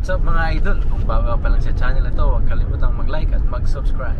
What's up mga idol? Kung bago pa lang sa channel ito, huwag kalimutang mag-like at mag-subscribe.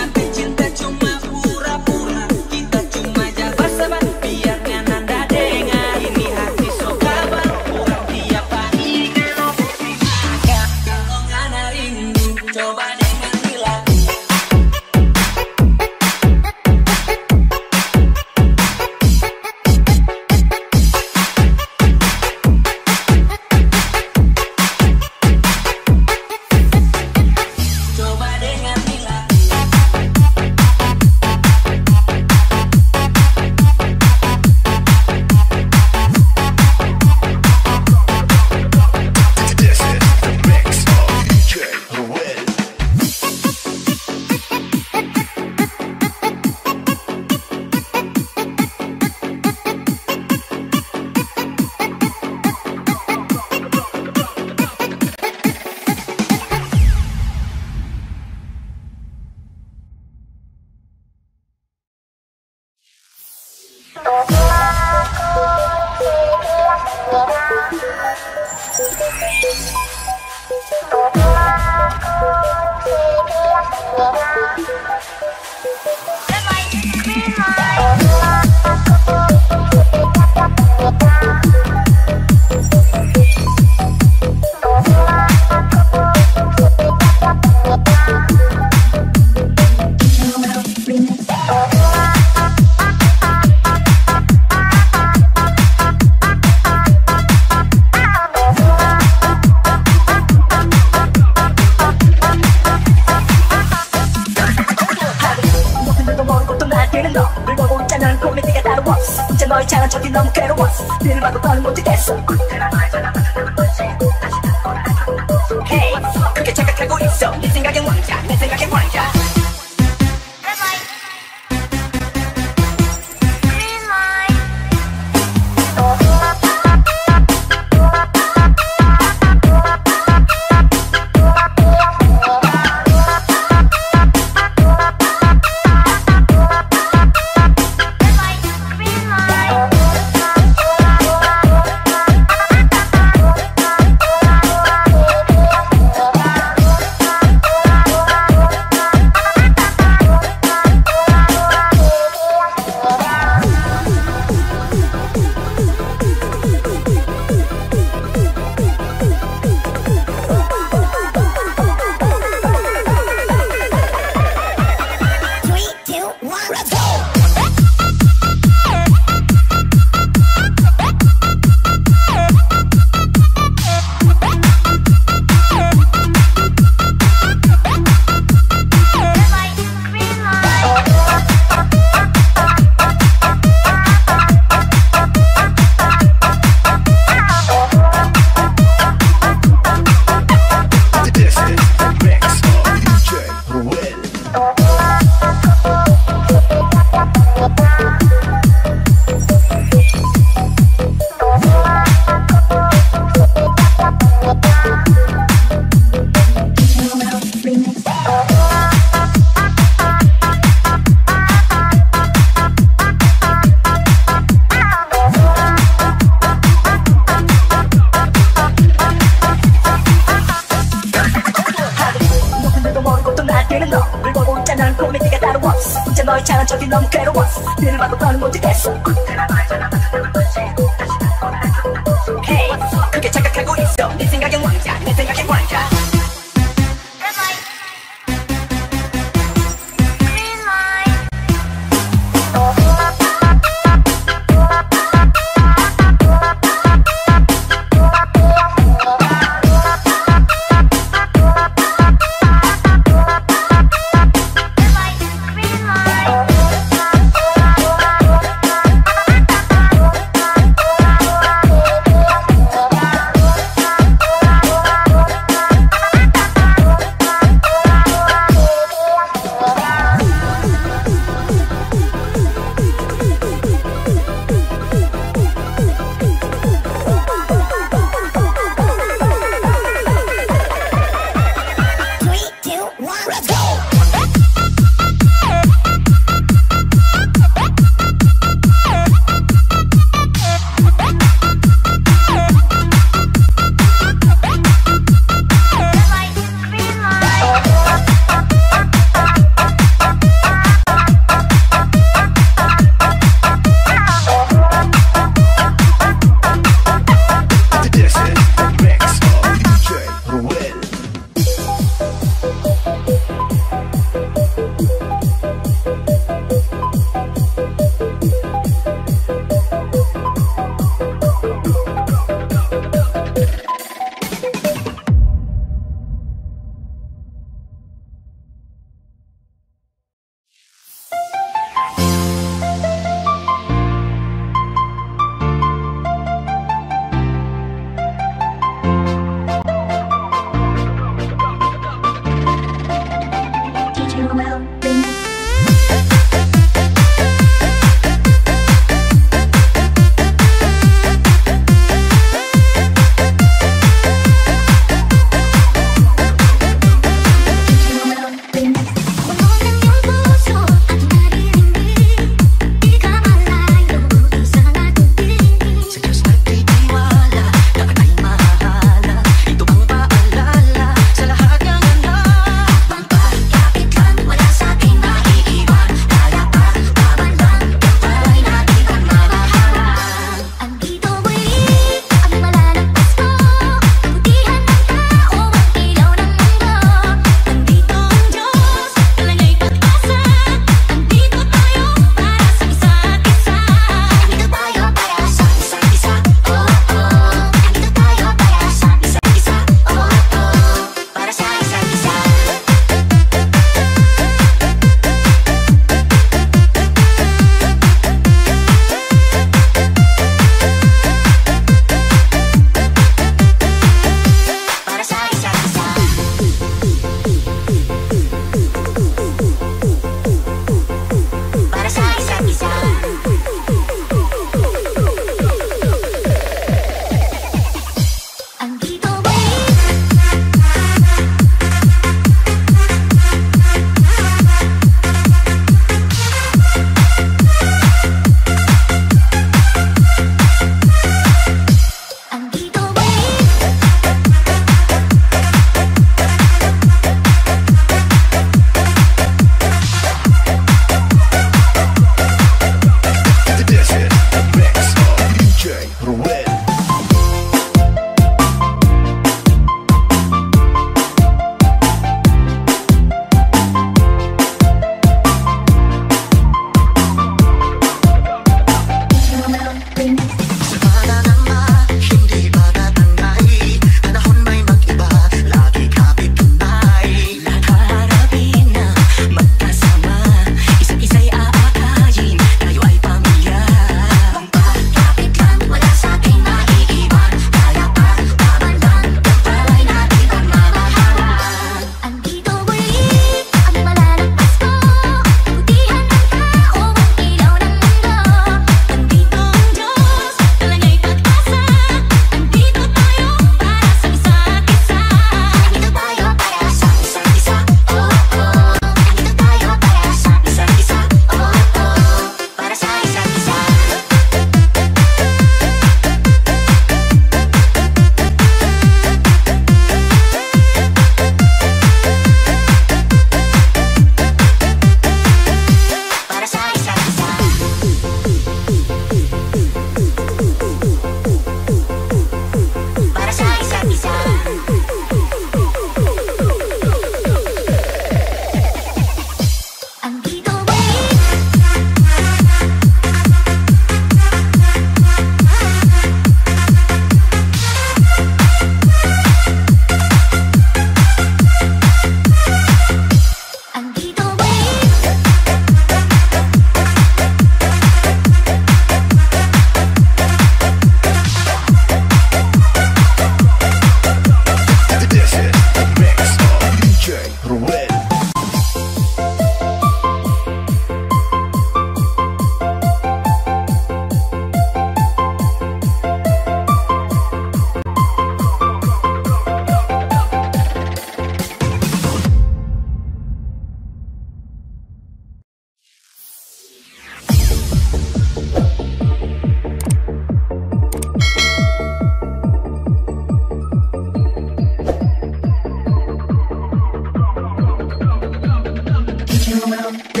Are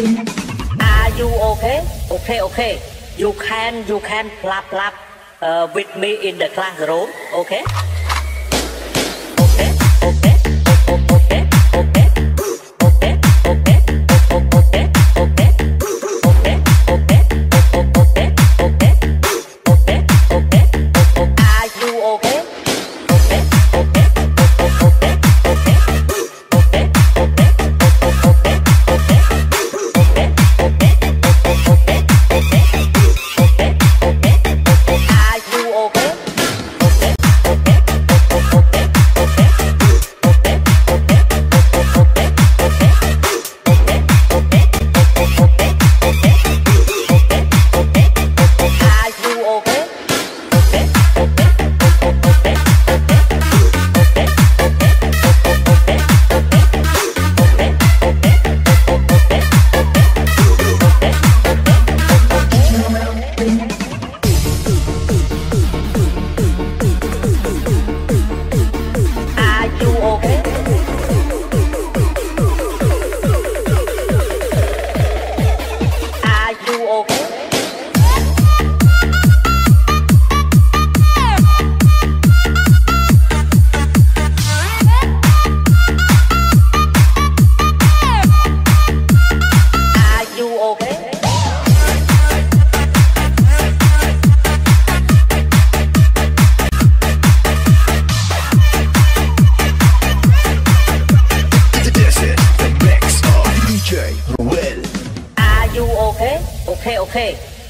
you okay? Okay, okay. You can clap with me in the classroom, okay? Okay, okay.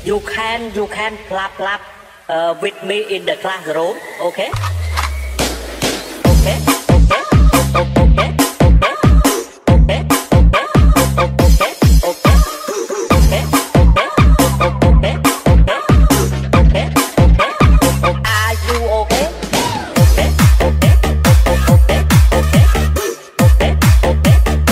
You can clap with me in the classroom, okay? Okay, okay, okay, okay, okay, okay, okay, okay, okay, okay, okay, okay. Are you okay? Okay, okay, okay, okay, okay, okay, okay, okay, okay.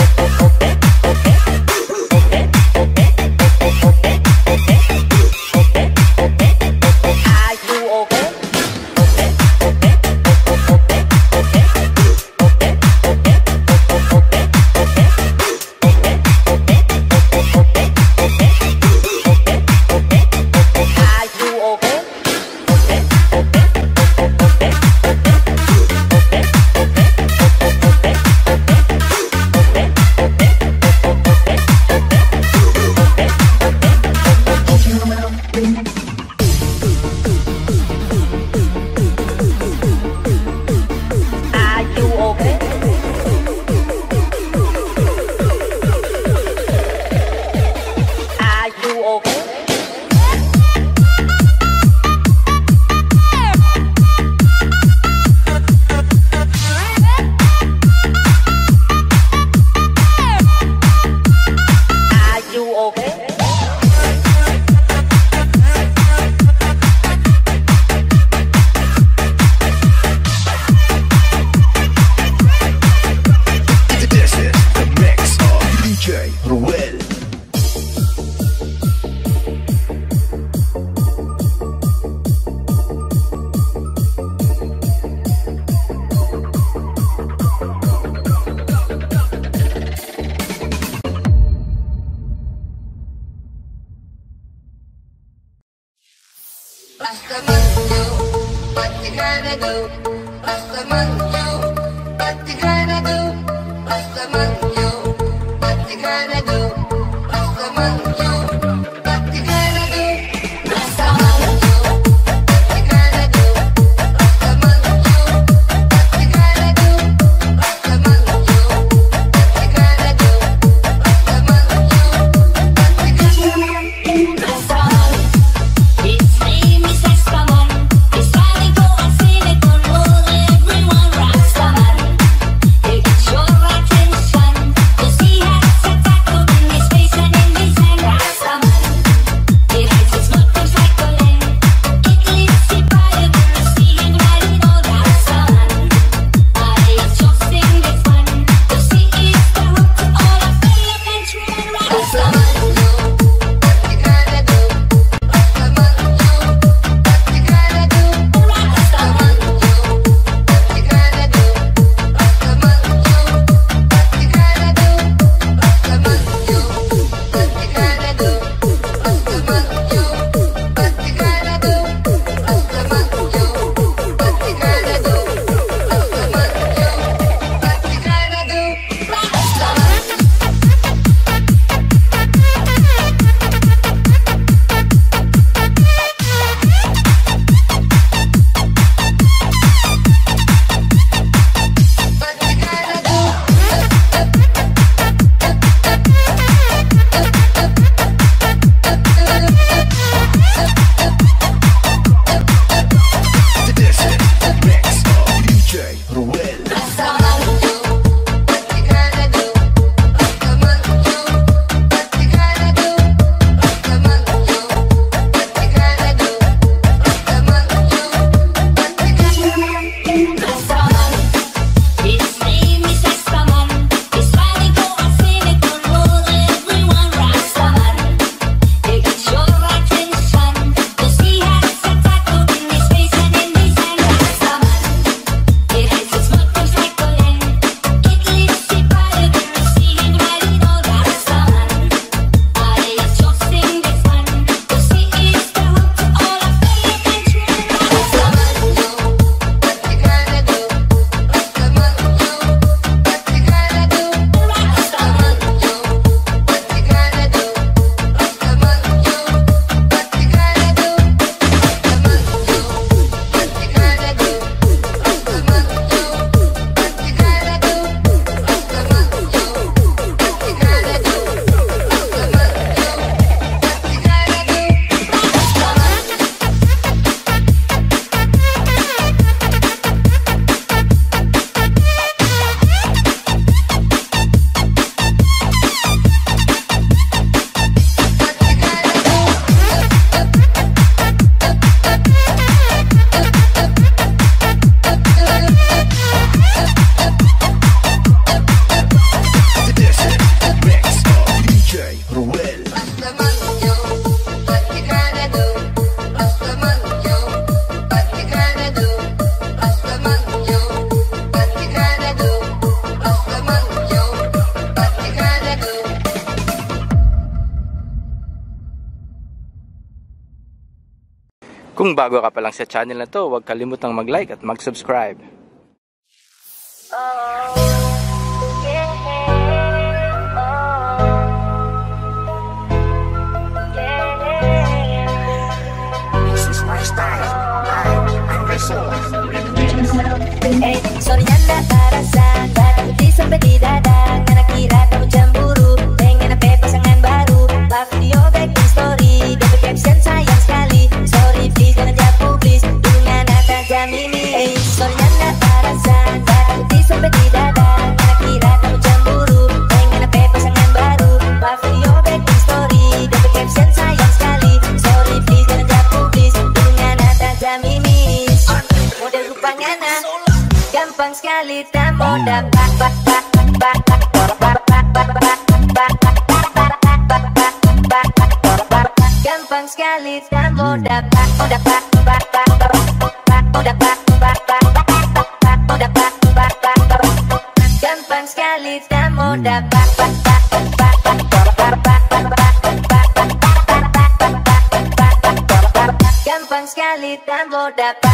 Kung bago ka pa lang sa channel na to, huwag kalimutang mag-like at mag-subscribe. Sorry yan na para saan, baka hindi sampai di dadang na nakira ka mo dyan buru. Pengen na pepasangan baru, bakit di o back in story. Dapat caption sayang sekali, sorry please ganun dia publis. Dungan atas jam ini. Sorry yan na para saan, baka hindi sampai di dadang na nakira ka mo dyan buru. Pengen na pepasangan baru, bakit di o back in story. Dapat caption sayang sekali, sorry please ganun dia publis. Dungan atas jam ini. Model rupanya na gampang sekali tak mau dapat gampang sekali tak mau dapat gampang sekali tak mau dapat gampang sekali tak mau dapat gampang sekali tak mau dapat. Gampang sekali tak mau dapat.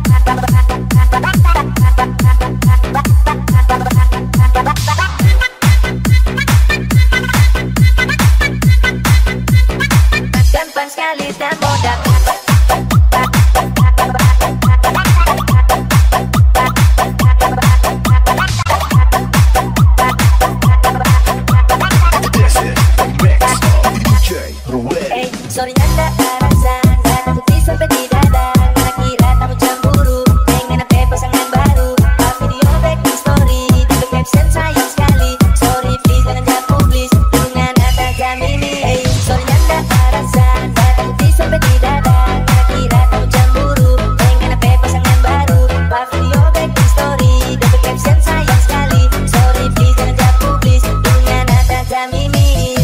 Sorry yan na parang saan, bakit hindi sampai di dadang na nakira ka mo dyan buru. Pengen na pepasangan baru, pa video back in story. Di ba caption sayang sekali, sorry please ganun ka publis. Dungan atas jam ini. Sorry yan na parang saan, bakit hindi sampai di dadang na nakira ka mo dyan buru. Pengen na pepasangan baru, pa video back in story. Di ba caption sayang sekali, sorry please ganun ka publis. Dungan atas jam ini.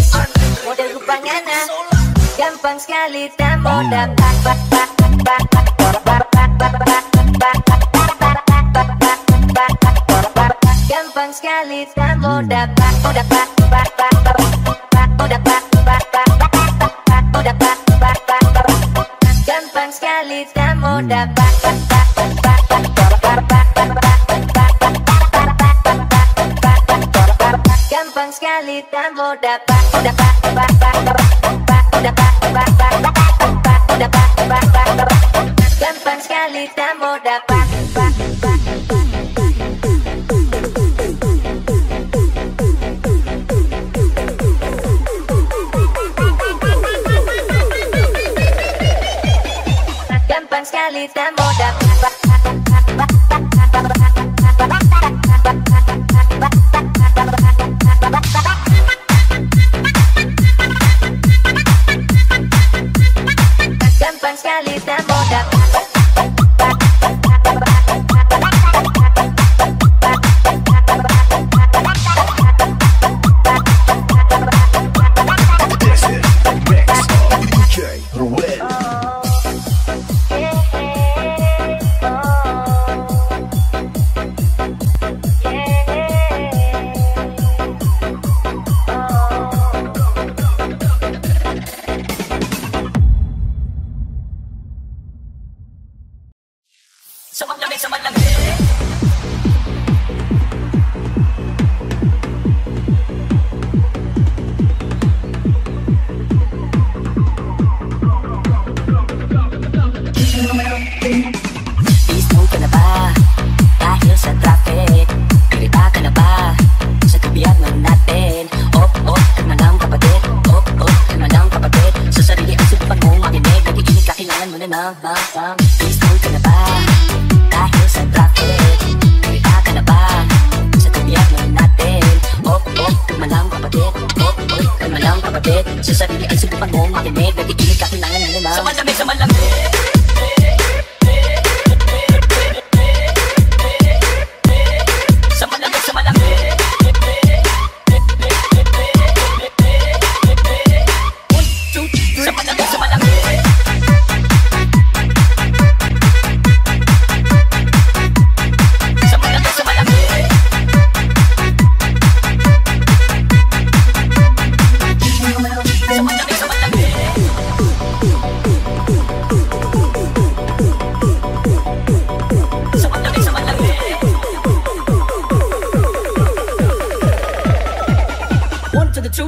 Model rupanya na gampang sekali tak mau dapat. Gampang sekali tak mau dapat. Gampang sekali tak mau dapat. Gampang sekali tak mau dapat. Gampang sekali tak mau dapat. Gampang sekali tak mau dapat.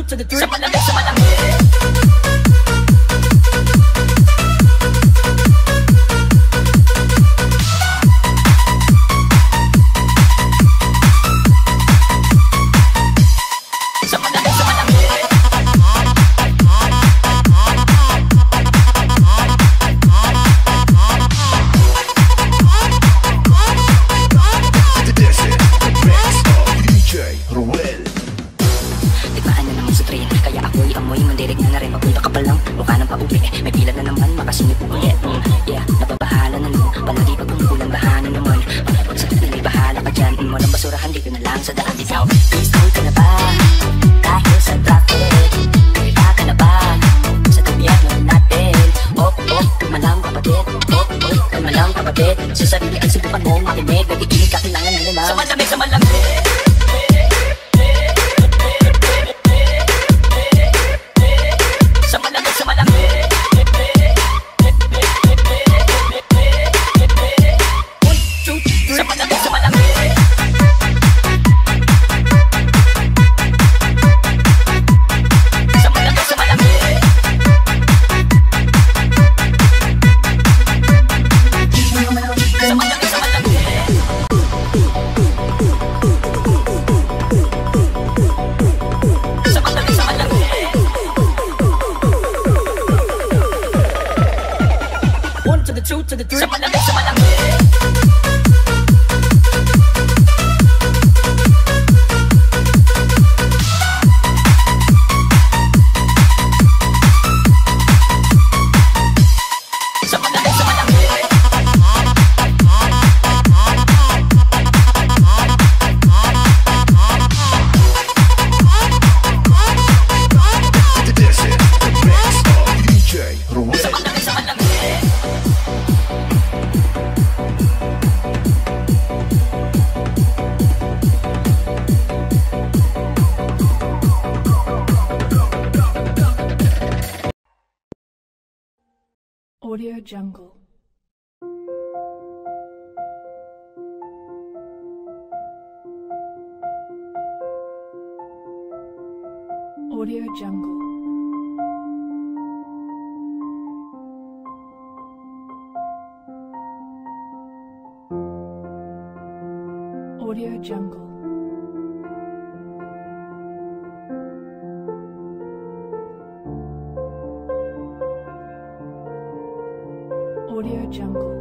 to the three. Audio Jungle. Audio Jungle. Audio Jungle. Audio Jungle.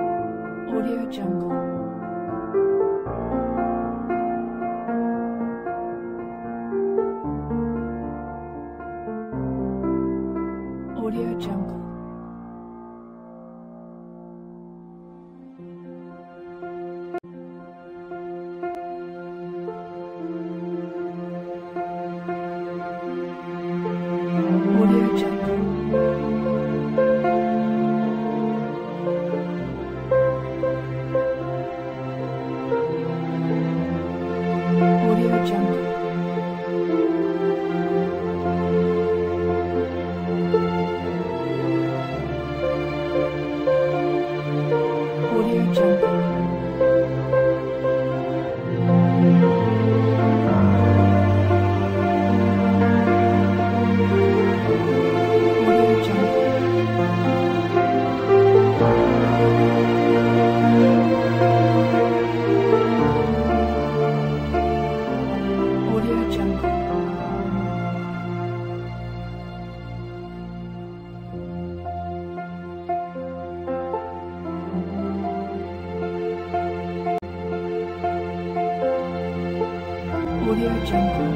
Audio Jungle. Audio Jungle. Audio Jungle. Audio Jungle.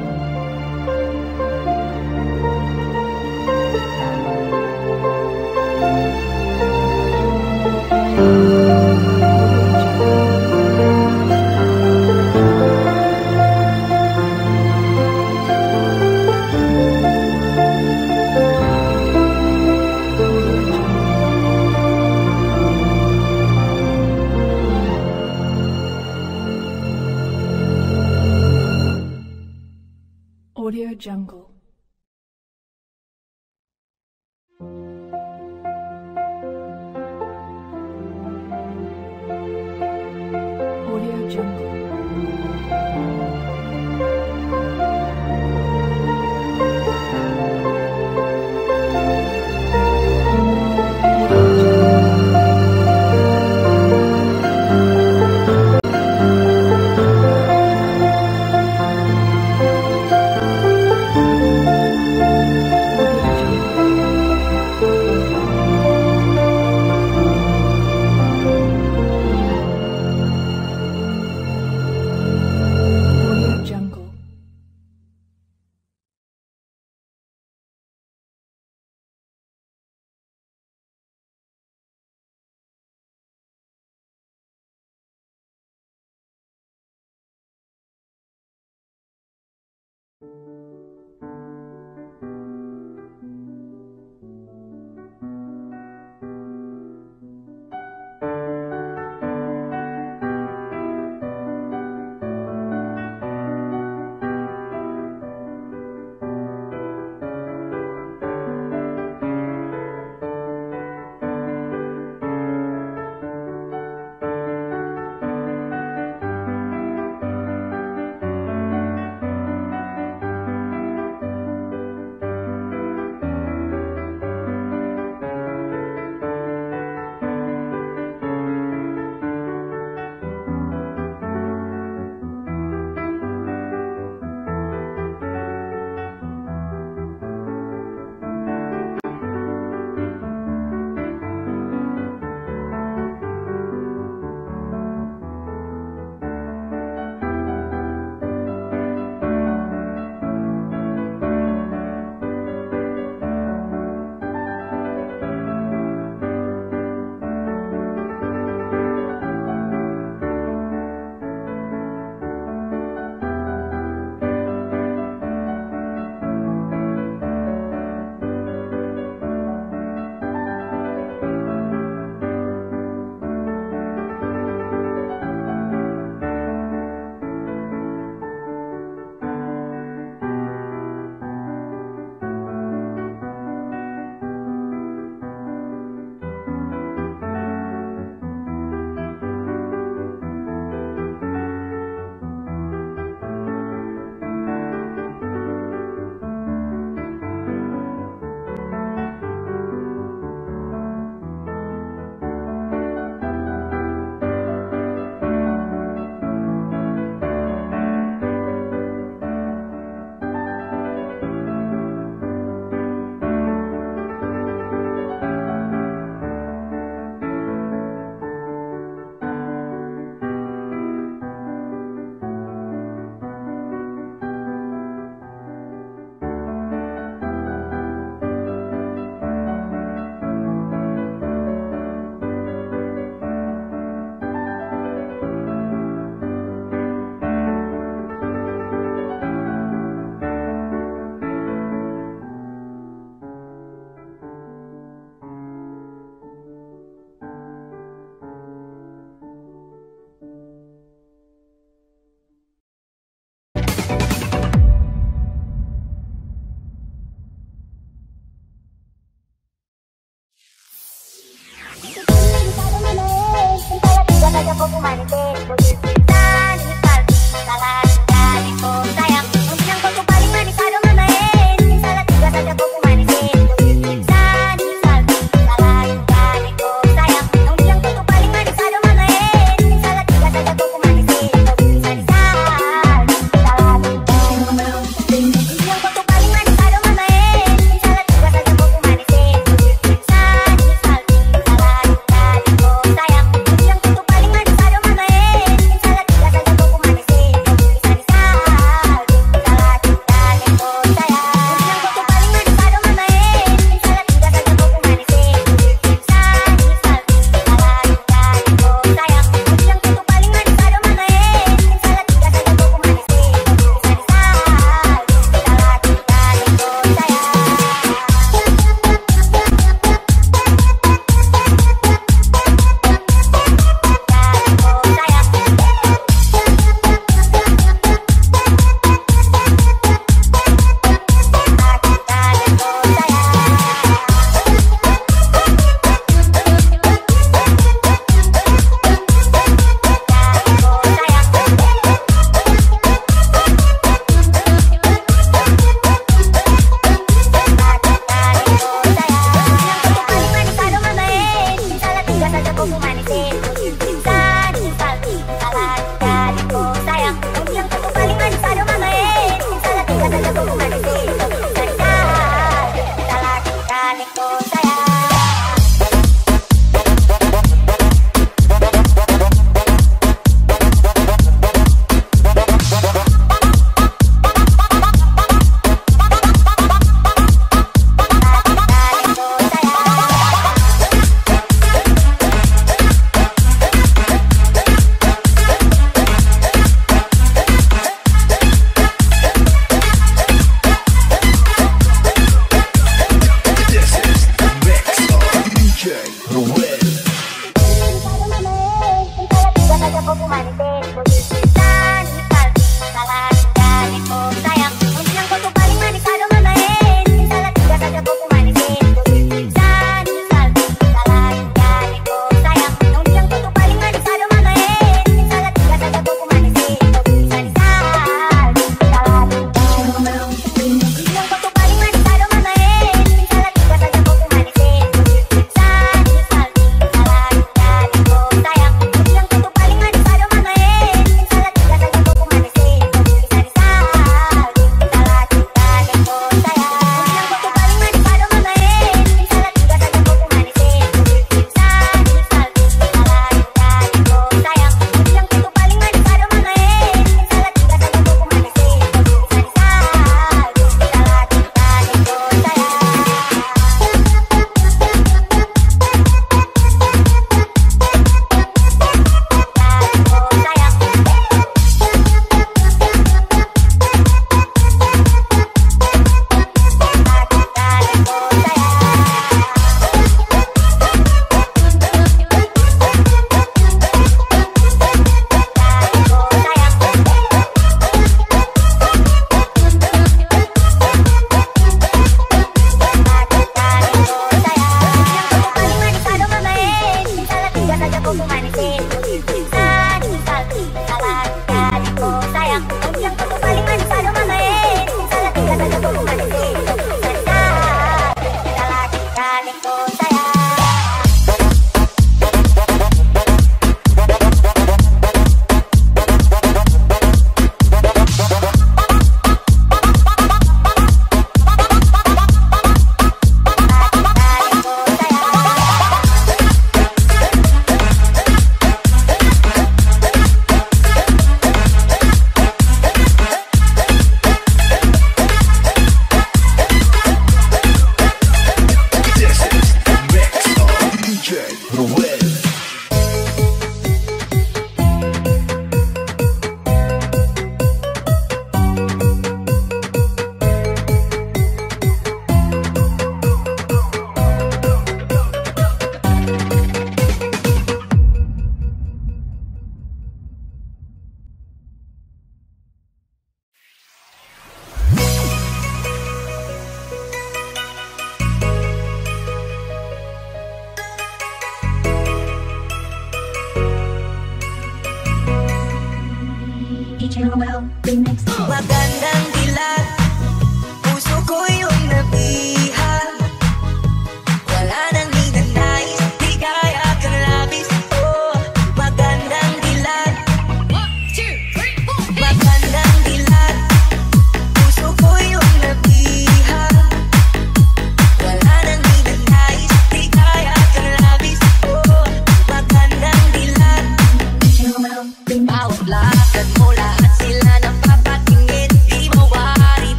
you next time.